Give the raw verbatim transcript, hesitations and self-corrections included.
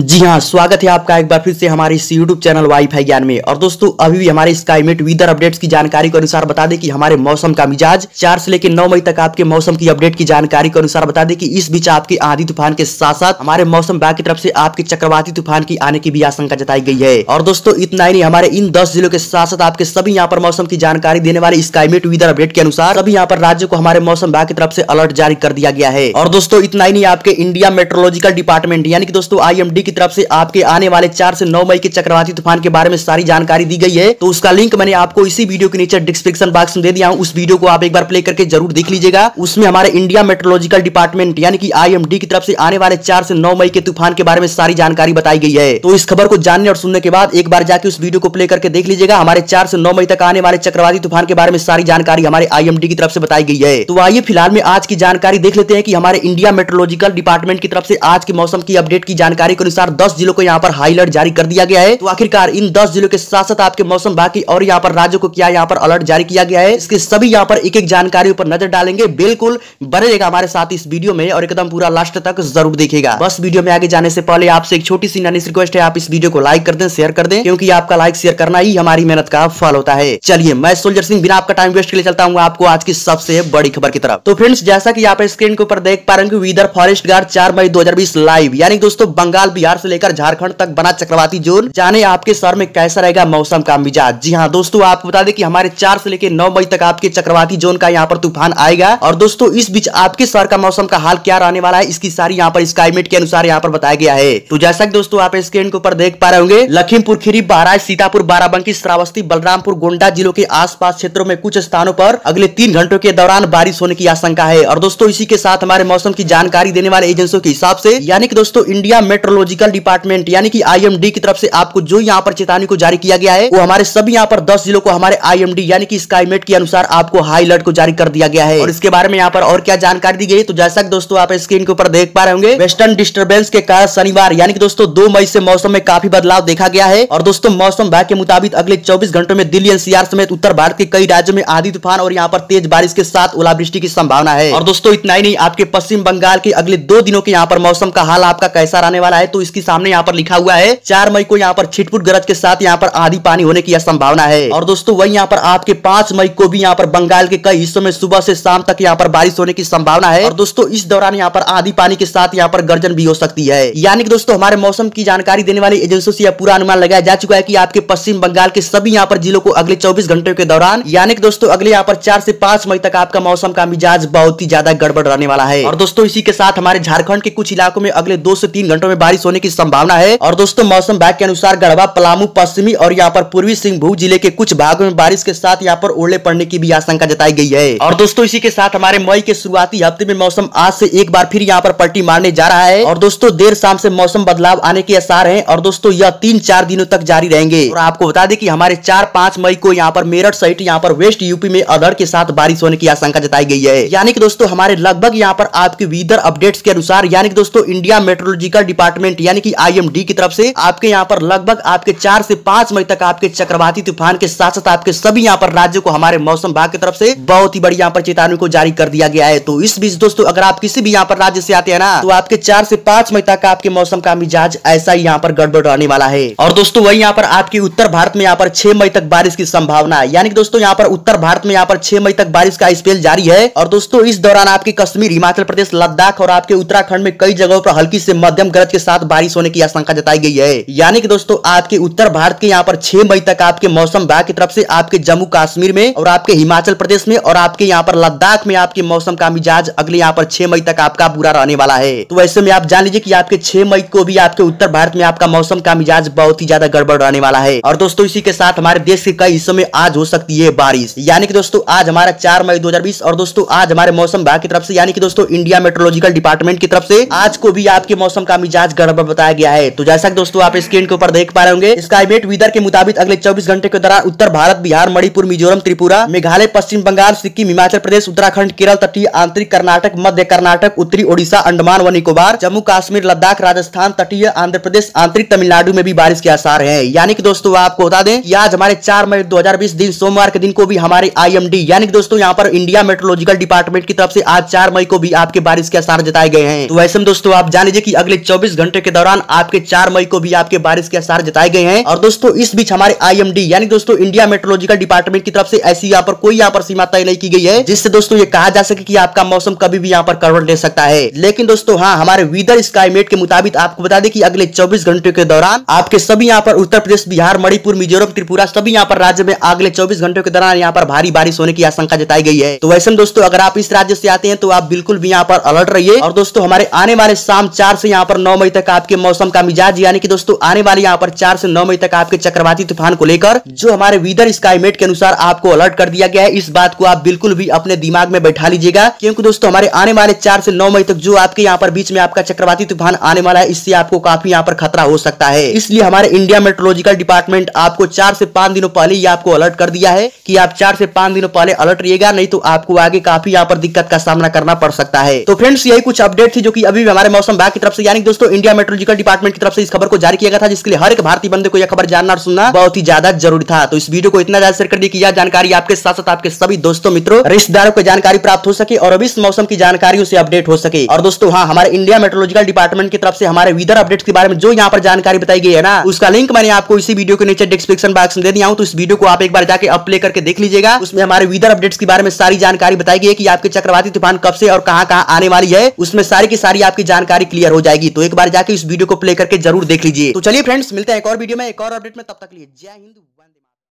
जी हाँ, स्वागत है आपका एक बार फिर से हमारे इस यूट्यूब चैनल वाईफाई ज्ञान में। और दोस्तों अभी भी हमारे स्काईमेट वीदर अपडेट्स की जानकारी के अनुसार बता दें कि हमारे मौसम का मिजाज चार से लेकर नौ मई तक आपके मौसम की अपडेट की जानकारी के अनुसार बता दें कि इस बीच आपके आंधी तूफान के साथ साथ हमारे मौसम विभाग की तरफ से आपके चक्रवाती तूफान की आने की भी आशंका जताई गई है। और दोस्तों इतना ही नहीं, हमारे इन दस जिलों के साथ साथ आपके सभी यहाँ पर मौसम की जानकारी देने वाले स्काईमेट वीदर अपडेट के अनुसार अभी यहाँ पर राज्य को हमारे मौसम विभाग की तरफ से अलर्ट जारी कर दिया गया है। और दोस्तों इतना ही नहीं, आपके इंडिया मेट्रोलॉजिकल डिपार्टमेंट यानी कि दोस्तों आई एम डी की तरफ से आपके आने वाले चार से नौ मई के चक्रवाती तूफान के बारे में सारी जानकारी दी गई है। तो उसका लिंक मैंने आपको इसी वीडियो के नीचे डिस्क्रिप्शन बॉक्स में दे दिया हूं, उस वीडियो को आप एक बार प्ले करके जरूर देख लीजिएगा। उसमें हमारे इंडिया मेट्रोलॉजिकल डिपार्टमेंट यानी कि आई एम डी की तरफ से आने वाले चार से नौ मई के तूफान के बारे में सारी जानकारी बताई गई है। तो इस खबर को जानने और सुनने के बाद एक बार जाके उस वीडियो को प्ले करके देख लीजिएगा। हमारे चार से नौ मई तक आने वाले चक्रवाती तूफान के बारे में सारी जानकारी हमारे आई एम डी की तरफ से बताई गई है। तो आइए फिलहाल में आज की जानकारी देख लेते हैं कि हमारे इंडिया मेट्रोलॉजिकल डिपार्टमेंट की तरफ से आज के मौसम की अपडेट की जानकारी के अनुसार दस जिलों को यहाँ पर हाई अलर्ट जारी कर दिया गया है। तो आखिरकार इन दस जिलों के साथ साथ आपके मौसम विभाग की और यहाँ पर राज्यों को क्या यहाँ पर अलर्ट जारी किया गया है, इसके सभी यहाँ पर एक एक जानकारी पर नजर डालेंगे। बिल्कुल बने रहेगा हमारे साथ इस वीडियो में और एकदम पूरा लास्ट तक जरूर देखिएगा। बस वीडियो में आगे जाने से पहले आपसे एक छोटी सी नानी सी रिक्वेस्ट है, आप इस वीडियो को लाइक कर दें, शेयर कर दें, क्योंकि आपका लाइक शेयर करना ही हमारी मेहनत का फल होता है। चलिए मैं सोल्जर सिंह बिना आपका टाइम वेस्ट के लिए चलता हूँ आपको आज की सबसे बड़ी खबर की तरफ। तो फ्रेंड्स जैसा की यहाँ पर स्क्रीन के ऊपर देख पा रहे हैं विदर फॉरेस्ट गार्ड चार मई दो हजार बीस लाइव यानी दोस्तों बंगाल बिहार से लेकर झारखंड तक बना चक्रवाती जोन, जाने आपके शहर में कैसा रहेगा मौसम का मिजाज। जी हाँ दोस्तों, आपको बता दें कि हमारे चार से लेकर नौ मई तक आपके चक्रवाती जोन का यहाँ पर तूफान आएगा। और दोस्तों इस बीच आपके शहर का मौसम का हाल क्या रहने वाला है, इसकी सारी यहाँ पर स्काईमेट के अनुसार यहाँ पर बताया गया है। तो जैसा कि दोस्तों आप स्क्रीन के ऊपर देख पा रहे होंगे, लखीमपुर खीरी बहराइच सीतापुर बाराबंकी श्रावस्ती बलरामपुर गोंडा जिलों के आसपास क्षेत्रों में कुछ स्थानों पर अगले तीन घंटों के दौरान बारिश होने की आशंका है। और दोस्तों इसी के साथ हमारे मौसम की जानकारी देने वाले एजेंसियों के हिसाब से यानी कि दोस्तों इंडिया मेट्रोलॉजिकल डिपार्टमेंट यानी कि आई एम डी की तरफ से आपको जो यहाँ पर चेतावनी को जारी किया गया है वो हमारे सभी यहाँ पर दस जिलों को हमारे आई एम डी यानी कि स्काईमेट के अनुसार आपको हाई अलर्ट को जारी कर दिया गया है। और इसके बारे में यहाँ पर और क्या जानकारी दी गई, तो जैसा कि दोस्तों आप स्क्रीन के ऊपर देख पा रहे होंगे, वेस्टर्न डिस्टर्बेंस के कारण शनिवार यानी कि दोस्तों दो मई से मौसम में काफी बदलाव देखा गया है। और दोस्तों मौसम विभाग के मुताबिक अगले चौबीस घंटों में दिल्ली एन सी आर समेत उत्तर भारत के कई राज्यों में आंधी तूफान और यहाँ पर तेज बारिश के साथ ओलावृष्टि की संभावना है। और दोस्तों इतना ही नहीं, आपके पश्चिम बंगाल के अगले दो दिनों के यहाँ पर मौसम का हाल आपका कैसा रहने वाला है, तो इसकी सामने यहाँ पर लिखा हुआ है चार मई को यहाँ पर छिटपुट गरज के साथ यहाँ पर आधी पानी होने की संभावना है। और दोस्तों वहीं यहाँ पर आपके पांच मई को भी यहाँ पर बंगाल के कई हिस्सों में सुबह से शाम तक यहाँ पर बारिश होने की संभावना है। और दोस्तों इस दौरान यहाँ पर आधी पानी के साथ यहाँ पर गर्जन भी हो सकती है। यानी कि दोस्तों हमारे मौसम की जानकारी देने वाली एजेंसियों से यह पूरा अनुमान लगाया जा चुका है कि आपके पश्चिम बंगाल के सभी यहाँ पर जिलों को अगले चौबीस घंटों के दौरान यानी कि दोस्तों अगले यहाँ पर चार से पांच मई तक आपका मौसम का मिजाज बहुत ही ज्यादा गड़बड़ रहने वाला है। और दोस्तों इसी के साथ हमारे झारखंड के कुछ इलाकों में अगले दो से तीन घंटों में बारिश होने की संभावना है। और दोस्तों मौसम विभाग के अनुसार गढ़वा पलामू पश्चिमी और यहाँ पर पूर्वी सिंहभूम जिले के कुछ भागों में बारिश के साथ यहाँ पर ओले पड़ने की भी आशंका जताई गई है। और दोस्तों इसी के साथ हमारे मई के शुरुआती हफ्ते में मौसम आज से एक बार फिर यहाँ पर पलटी मारने जा रहा है। और दोस्तों देर शाम से मौसम बदलाव आने के आसार है और दोस्तों यह तीन चार दिनों तक जारी रहेंगे। और आपको बता दें कि हमारे चार पांच मई को यहाँ पर मेरठ सहित यहाँ पर वेस्ट यूपी में अधड़ के साथ बारिश होने की आशंका जताई गई है। यानी कि दोस्तों हमारे लगभग यहाँ पर आपके वीदर अपडेट्स के अनुसार यानी कि दोस्तों इंडिया मेट्रोलॉजिकल डिपार्टमेंट यानी कि आई एम डी की तरफ से आपके यहाँ पर लगभग आपके चार से पांच मई तक आपके चक्रवाती तूफान के साथ साथ आपके सभी यहाँ पर राज्यों को हमारे मौसम विभाग की तरफ से बहुत ही बड़ी यहाँ पर चेतावनी को जारी कर दिया गया है। तो इस बीच दोस्तों अगर आप किसी भी यहाँ पर राज्य से आते हैं ना, तो आपके चार से पांच मई तक आपके मौसम का मिजाज ऐसा ही यहाँ पर गड़बड़ रहने वाला है। और दोस्तों वही यहाँ पर आपके उत्तर भारत में यहाँ पर छह मई तक बारिश की संभावना यानी कि दोस्तों यहाँ पर उत्तर भारत में यहाँ पर छह मई तक बारिश का स्पेल जारी है। और दोस्तों इस दौरान आपके कश्मीर हिमाचल प्रदेश लद्दाख और आपके उत्तराखंड में कई जगहों पर हल्की से मध्यम गरज के साथ बारिश होने की आशंका जताई गई है। यानी कि दोस्तों आपके उत्तर भारत के यहाँ पर छह मई तक आपके मौसम विभाग की तरफ से आपके जम्मू कश्मीर में और आपके हिमाचल प्रदेश में और आपके यहाँ पर लद्दाख में आपके मौसम का मिजाज अगले यहाँ पर छह मई तक आपका बुरा रहने वाला है। तो ऐसे में आप जान लीजिए कि आपके छह मई को भी आपके उत्तर भारत में आपका मौसम का मिजाज बहुत ही ज्यादा गड़बड़ रहने वाला है। और दोस्तों इसी के साथ हमारे देश के कई हिस्सों में आज हो सकती है बारिश। यानी कि दोस्तों आज हमारा चार मई दो हजार बीस और दोस्तों आज हमारे मौसम विभाग की तरफ से यानी कि दोस्तों इंडिया मेट्रोलॉजिकल डिपार्टमेंट की तरफ से आज को भी आपके मौसम का मिजाज गड़बड़ बताया गया है। तो जैसा कि दोस्तों आप स्क्रीन के ऊपर देख पा रहे होंगे, स्काईमेट वीदर के मुताबिक अगले चौबीस घंटे के दौरान उत्तर भारत बिहार मणिपुर मिजोरम त्रिपुरा मेघालय पश्चिम बंगाल सिक्किम हिमाचल प्रदेश उत्तराखंड केरल तटीय आंतरिक कर्नाटक मध्य कर्नाटक उत्तरी ओडिशा अंडमान व निकोबार जम्मू कश्मीर लद्दाख राजस्थान तटीय आंध्र प्रदेश आंतरिक तमिलनाडु में भी बारिश के आसार है। यानी कि दोस्तों आपको बता दें कि आज हमारे चार मई दो हजार बीस दिन सोमवार के दिन को भी हमारे आई एम डी यानी कि दोस्तों यहाँ पर इंडिया मेट्रोलॉजिकल डिपार्टमेंट की तरफ से आज चार मई को भी आपके बारिश के आसार जताए गए हैं। तो वैसे दोस्तों आप जान लीजिए की अगले चौबीस घंटे के दौरान आपके चार मई को भी आपके बारिश के आसार जताए गए हैं। और दोस्तों इस बीच हमारे आईएमडी यानी दोस्तों इंडिया मेट्रोलॉजिकल डिपार्टमेंट की तरफ से ऐसी यहाँ पर कोई यहाँ पर सीमा तय नहीं की गई है जिससे दोस्तों ये कहा जा सके कि आपका मौसम कभी भी यहाँ पर करवट ले सकता है। लेकिन दोस्तों हाँ, हमारे वीदर स्काईमेट के मुताबिक आपको बता दें कि अगले चौबीस घंटे के दौरान आपके सभी यहाँ पर उत्तर प्रदेश, बिहार, मणिपुर, मिजोरम, त्रिपुरा सभी यहाँ पर राज्य में अगले चौबीस घंटों के दौरान यहाँ पर भारी बारिश होने की आशंका जताई गई है। तो वैसे दोस्तों अगर आप इस राज्य से आते हैं तो आप बिल्कुल भी यहाँ पर अलर्ट रहिए। और दोस्तों हमारे आने वाले शाम चार से यहाँ पर नौ मई तक आपके मौसम का मिजाज यानी कि दोस्तों आने वाले यहाँ पर चार से नौ मई तक आपके चक्रवाती तूफान को लेकर जो हमारे वीदर स्काईमेट के अनुसार आपको अलर्ट कर दिया गया है, इस बात को आप बिल्कुल भी अपने दिमाग में बैठा लीजिएगा, क्योंकि दोस्तों हमारे आने वाले चार से नौ मई तक जो आपके यहाँ पर बीच में आपका चक्रवाती तूफान आने वाला है, इससे आपको काफी यहाँ पर खतरा हो सकता है। इसलिए हमारे इंडिया मेट्रोलॉजिकल डिपार्टमेंट आपको चार से पांच दिनों पहले ही आपको अलर्ट कर दिया है कि आप चार से पांच दिनों पहले अलर्ट रहिएगा, नहीं तो आपको आगे काफी यहाँ पर दिक्कत का सामना करना पड़ सकता है। तो फ्रेंड्स यही कुछ अपडेट थी जो कि अभी हमारे मौसम विभाग की तरफ से यानी दोस्तों इंडिया मेट्रोलॉजिकल डिपार्टमेंट की तरफ से इस खबर को जारी किया गया था, जिसके लिए हर एक भारतीय बंदे को यह खबर जानना और सुनना बहुत ही ज्यादा जरूरी था। तो इस वीडियो को इतना ज्यादा शेयर कर दिया कि यह जानकारी आपके साथ साथ आपके सभी दोस्तों, मित्रों, रिश्तेदारों को जानकारी प्राप्त हो सके और अब इस मौसम की जानकारियों से अपडेट हो सके। और दोस्तों हाँ, हमारे इंडिया मेट्रोलॉजिकल डिपार्टमेंट की तरफ से हमारे वीदर अपडेट्स के बारे में जो यहाँ पर जानकारी बताई गई है ना, उसका लिंक मैंने आपको इसी वीडियो के नीचे डिस्क्रिप्शन बॉक्स में दे दिया हूँ। तो इस वीडियो को आप एक बार जाके अपले करके देख लीजिएगा। उसमें हमारे वीदर अपडेट्स के बारे में सारी जानकारी बताई गई है कि आपके चक्रवाती तूफान कब से और कहाँ कहाँ आने वाली है, उसमें सारी की सारी आपकी जानकारी क्लियर हो जाएगी। तो एक बार जाके इस वीडियो को प्ले करके जरूर देख लीजिए। तो चलिए फ्रेंड्स, मिलते हैं एक और वीडियो में एक और अपडेट में। तब तक लिए जय हिंद।